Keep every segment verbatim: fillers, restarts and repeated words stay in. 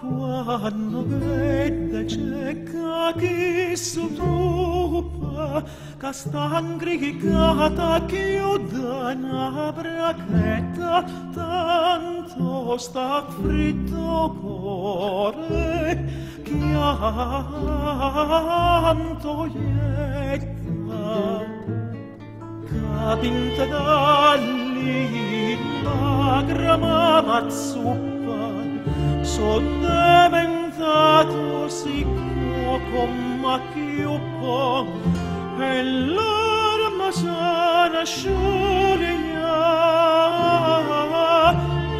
Quando vede cieca che sottopa, castangricata che chiude una bracchetta, tanto sta fritto cuore, chianto ietta. Capinte d'alli, lagrama mazzuppa, son diventato sicuro come chiuppo e l'arma sana scioglia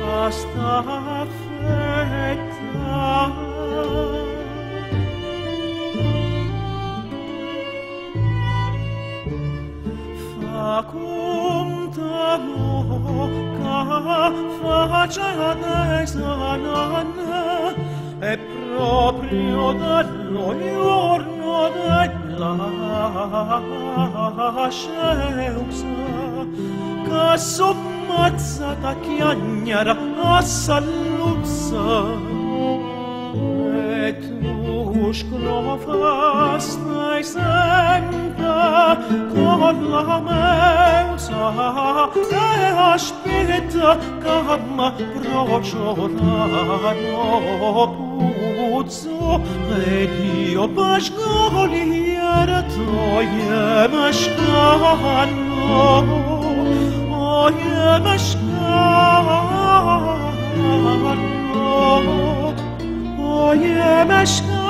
a sta fetta. Fa conta l'occa, faccia desana, e proprio dallo giorno della scelsa, che sommazzata chiagnara a salluzza, e tu sclova stai senta con la mensa e aspetta camma prociorano puzzo ed io pascoliera toie mascano oie mascano oie mascano.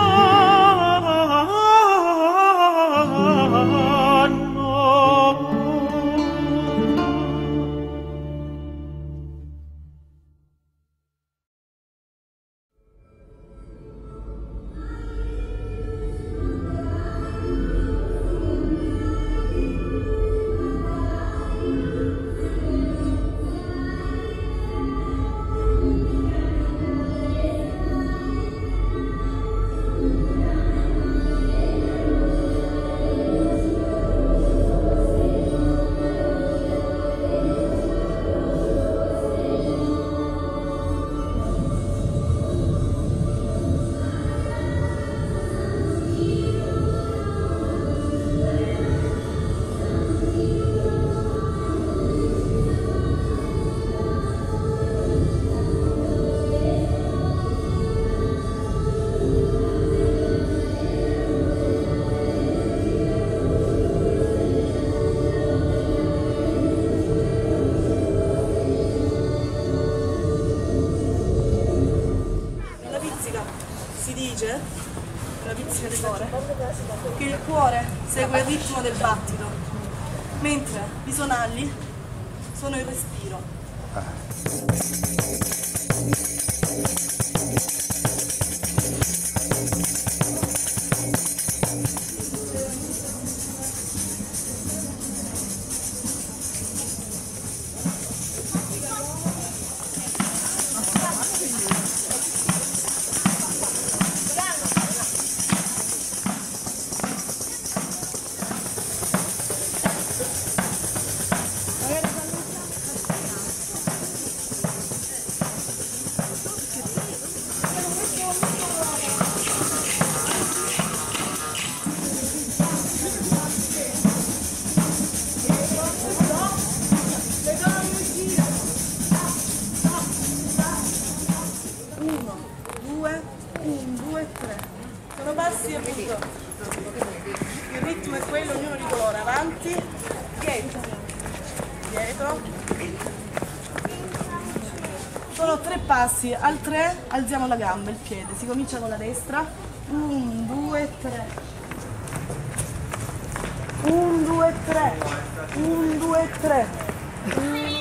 La pizzica del cuore, che il cuore segue il ritmo del battito, mentre i sonagli sono il respiro. Il ritmo è quello, ognuno di loro, avanti, dietro, dietro. Sono tre passi, al tre alziamo la gamba, il piede, si comincia con la destra, un, due, tre, un, due, tre, un, due, tre, un, due, tre.